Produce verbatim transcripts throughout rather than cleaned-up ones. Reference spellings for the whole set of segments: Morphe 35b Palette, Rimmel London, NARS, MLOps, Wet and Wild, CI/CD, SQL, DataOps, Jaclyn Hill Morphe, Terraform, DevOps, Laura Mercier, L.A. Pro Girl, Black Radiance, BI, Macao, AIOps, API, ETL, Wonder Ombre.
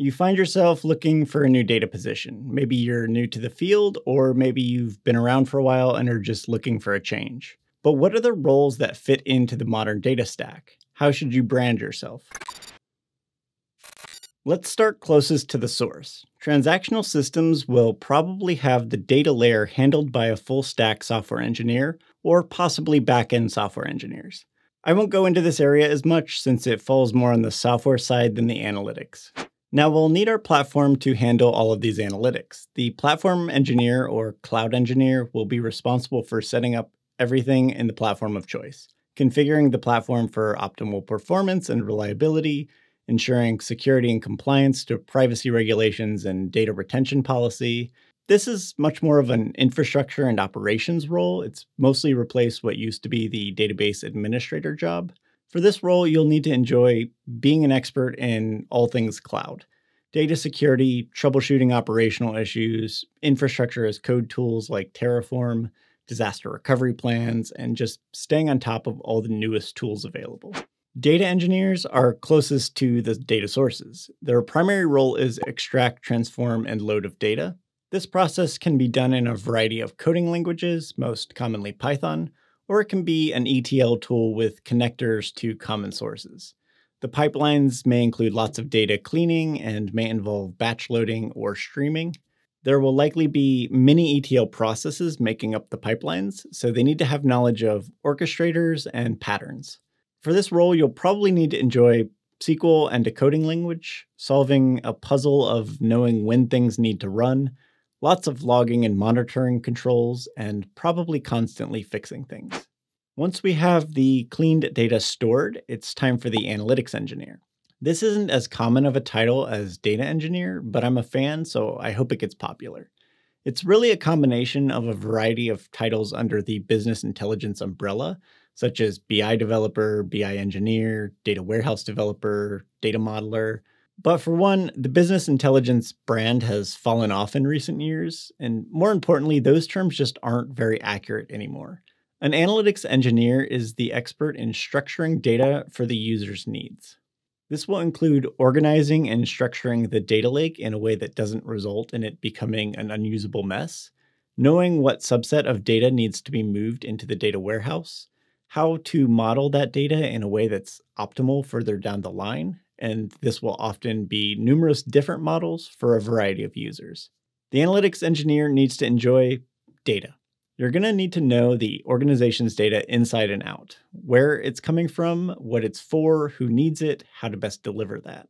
You find yourself looking for a new data position. Maybe you're new to the field, or maybe you've been around for a while and are just looking for a change. But what are the roles that fit into the modern data stack? How should you brand yourself? Let's start closest to the source. Transactional systems will probably have the data layer handled by a full stack software engineer, or possibly back-end software engineers. I won't go into this area as much since it falls more on the software side than the analytics. Now we'll need our platform to handle all of these analytics. The platform engineer or cloud engineer will be responsible for setting up everything in the platform of choice, configuring the platform for optimal performance and reliability, ensuring security and compliance to privacy regulations and data retention policy. This is much more of an infrastructure and operations role. It's mostly replaced what used to be the database administrator job. For this role, you'll need to enjoy being an expert in all things cloud, data security, troubleshooting operational issues, infrastructure as code tools like Terraform, disaster recovery plans, and just staying on top of all the newest tools available. Data engineers are closest to the data sources. Their primary role is extract, transform, and load of data. This process can be done in a variety of coding languages, most commonly Python, or it can be an E T L tool with connectors to common sources. The pipelines may include lots of data cleaning and may involve batch loading or streaming. There will likely be many E T L processes making up the pipelines, so they need to have knowledge of orchestrators and patterns. For this role, you'll probably need to enjoy S Q L and a coding language, solving a puzzle of knowing when things need to run, lots of logging and monitoring controls, and probably constantly fixing things. Once we have the cleaned data stored, it's time for the analytics engineer. This isn't as common of a title as data engineer, but I'm a fan, so I hope it gets popular. It's really a combination of a variety of titles under the business intelligence umbrella, such as B I developer, B I engineer, data warehouse developer, data modeler. But for one, the business intelligence brand has fallen off in recent years, and more importantly, those terms just aren't very accurate anymore. An analytics engineer is the expert in structuring data for the user's needs. This will include organizing and structuring the data lake in a way that doesn't result in it becoming an unusable mess, knowing what subset of data needs to be moved into the data warehouse, how to model that data in a way that's optimal further down the line, and this will often be numerous different models for a variety of users. The analytics engineer needs to enjoy data. You're going to need to know the organization's data inside and out, where it's coming from, what it's for, who needs it, how to best deliver that.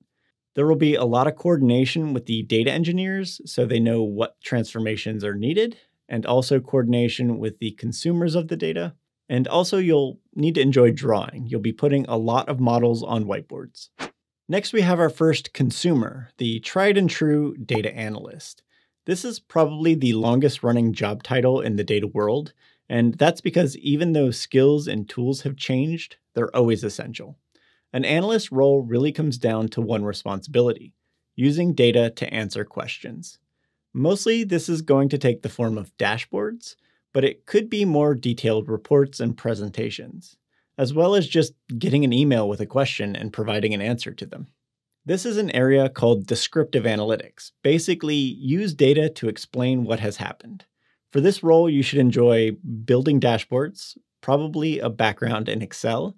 There will be a lot of coordination with the data engineers so they know what transformations are needed, and also coordination with the consumers of the data. And also you'll need to enjoy drawing. You'll be putting a lot of models on whiteboards. Next, we have our first consumer, the tried and true data analyst. This is probably the longest running job title in the data world, and that's because even though skills and tools have changed, they're always essential. An analyst role really comes down to one responsibility, using data to answer questions. Mostly, this is going to take the form of dashboards, but it could be more detailed reports and presentations, as well as just getting an email with a question and providing an answer to them. This is an area called descriptive analytics. Basically, use data to explain what has happened. For this role, you should enjoy building dashboards, probably a background in Excel,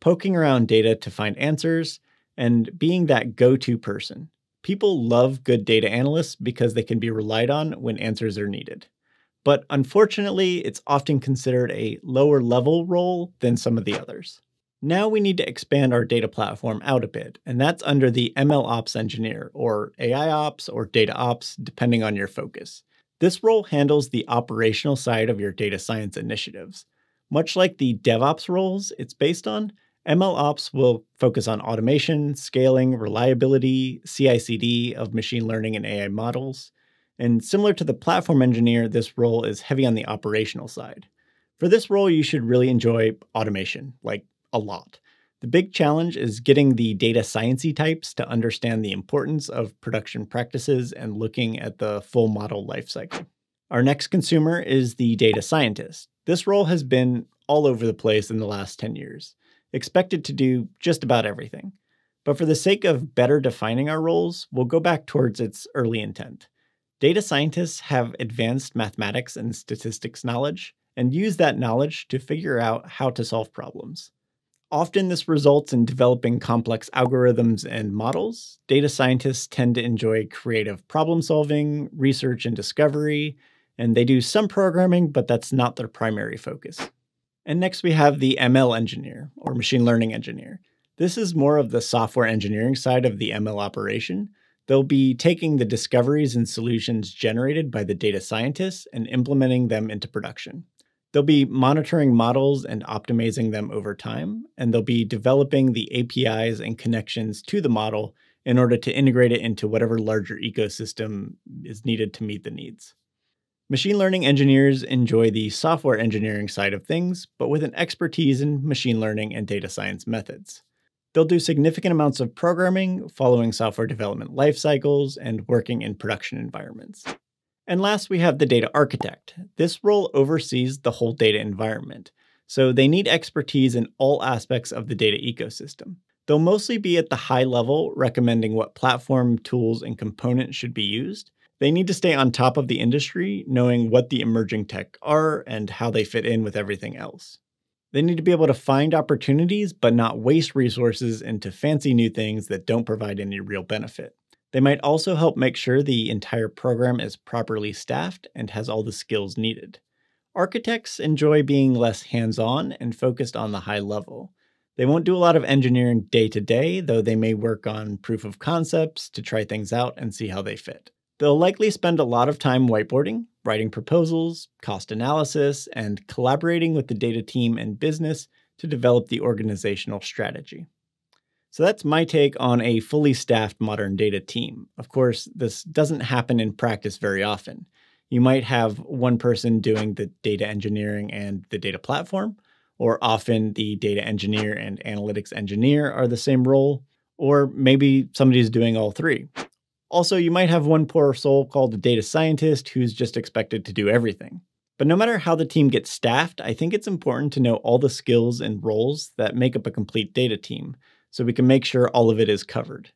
poking around data to find answers, and being that go-to person. People love good data analysts because they can be relied on when answers are needed. But unfortunately, it's often considered a lower level role than some of the others. Now we need to expand our data platform out a bit, and that's under the M L Ops engineer, or A I Ops, or DataOps, depending on your focus. This role handles the operational side of your data science initiatives. Much like the DevOps roles it's based on, M L Ops will focus on automation, scaling, reliability, C I C D of machine learning and A I models. And similar to the platform engineer, this role is heavy on the operational side. For this role, you should really enjoy automation, like a lot. The big challenge is getting the data sciencey types to understand the importance of production practices and looking at the full model lifecycle. Our next consumer is the data scientist. This role has been all over the place in the last ten years, expected to do just about everything. But for the sake of better defining our roles, we'll go back towards its early intent. Data scientists have advanced mathematics and statistics knowledge, and use that knowledge to figure out how to solve problems. Often this results in developing complex algorithms and models. Data scientists tend to enjoy creative problem solving, research and discovery, and they do some programming, but that's not their primary focus. And next we have the M L engineer, or machine learning engineer. This is more of the software engineering side of the M L operation. They'll be taking the discoveries and solutions generated by the data scientists and implementing them into production. They'll be monitoring models and optimizing them over time, and they'll be developing the A P Is and connections to the model in order to integrate it into whatever larger ecosystem is needed to meet the needs. Machine learning engineers enjoy the software engineering side of things, but with an expertise in machine learning and data science methods. They'll do significant amounts of programming, following software development life cycles, and working in production environments. And last, we have the data architect. This role oversees the whole data environment, so they need expertise in all aspects of the data ecosystem. They'll mostly be at the high level, recommending what platform, tools, and components should be used. They need to stay on top of the industry, knowing what the emerging tech are and how they fit in with everything else. They need to be able to find opportunities, but not waste resources into fancy new things that don't provide any real benefit. They might also help make sure the entire program is properly staffed and has all the skills needed. Architects enjoy being less hands-on and focused on the high level. They won't do a lot of engineering day to day, though they may work on proof of concepts to try things out and see how they fit. They'll likely spend a lot of time whiteboarding, writing proposals, cost analysis, and collaborating with the data team and business to develop the organizational strategy. So that's my take on a fully staffed modern data team. Of course, this doesn't happen in practice very often. You might have one person doing the data engineering and the data platform, or often the data engineer and analytics engineer are the same role, or maybe somebody's doing all three. Also, you might have one poor soul called a data scientist who's just expected to do everything. But no matter how the team gets staffed, I think it's important to know all the skills and roles that make up a complete data team, so we can make sure all of it is covered.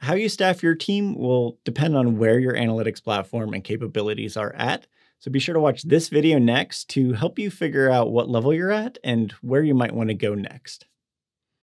How you staff your team will depend on where your analytics platform and capabilities are at, so be sure to watch this video next to help you figure out what level you're at and where you might want to go next.